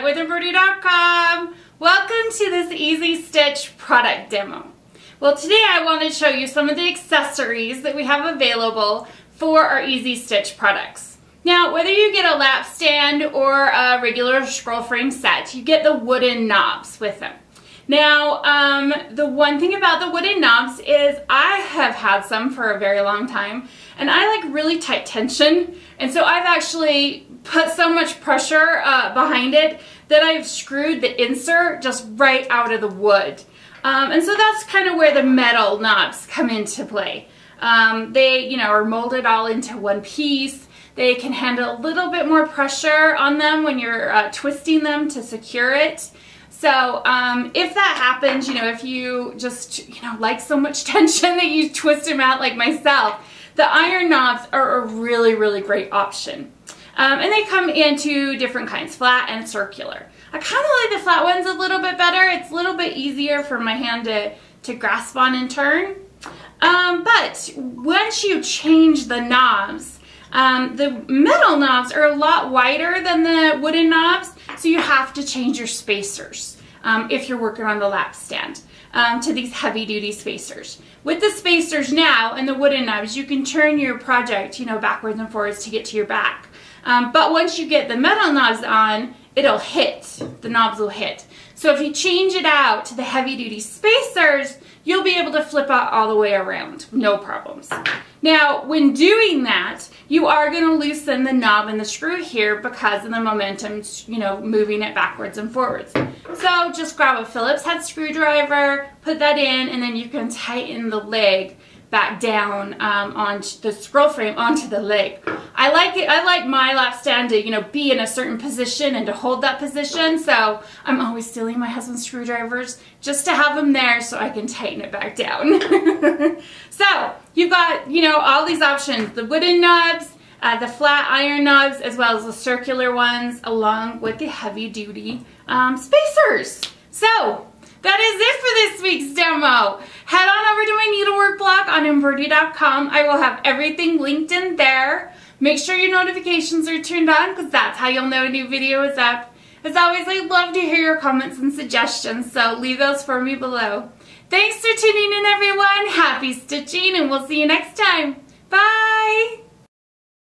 Chat with Embroidery.com. Welcome to this EZ Stitch product demo. Well, today I want to show you some of the accessories that we have available for our EZ Stitch products. Now, whether you get a lap stand or a regular scroll frame set, you get the wooden knobs with them. Now, the one thing about the wooden knobs is I have had some for a very long time, and I like really tight tension, and so I've actually put so much pressure behind it that I've screwed the insert just right out of the wood. And so that's kind of where the metal knobs come into play. They, you know, are molded all into one piece. They can handle a little bit more pressure on them when you're twisting them to secure it. So if that happens, you know, if you just, you know, like so much tension that you twist them out like myself, the iron knobs are a really, really great option. And they come in two different kinds, flat and circular. I kind of like the flat ones a little bit better. It's a little bit easier for my hand to grasp on and turn. But once you change the knobs, the metal knobs are a lot wider than the wooden knobs, so you have to change your spacers if you're working on the lap stand to these heavy-duty spacers. With the spacers now and the wooden knobs, you can turn your project, you know, backwards and forwards to get to your back. But once you get the metal knobs on, it'll hit. The knobs will hit. So if you change it out to the heavy-duty spacers, you'll be able to flip out all the way around, no problems. Now, when doing that, you are going to loosen the knob and the screw here because of the momentum, you know, moving it backwards and forwards. So just grab a Phillips head screwdriver, put that in, and then you can tighten the leg back down onto the scroll frame onto the leg. I like it. I like my lap stand to, you know, be in a certain position and to hold that position. So I'm always stealing my husband's screwdrivers just to have them there so I can tighten it back down. So you've got, you know, all these options: the wooden knobs, the flat iron knobs, as well as the circular ones, along with the heavy-duty spacers. So that is it for this week's demo. Head on over to my needlework blog on Embroidery.com. I will have everything linked in there. Make sure your notifications are turned on because that's how you'll know a new video is up. As always, I'd love to hear your comments and suggestions, so leave those for me below. Thanks for tuning in, everyone. Happy stitching, and we'll see you next time. Bye!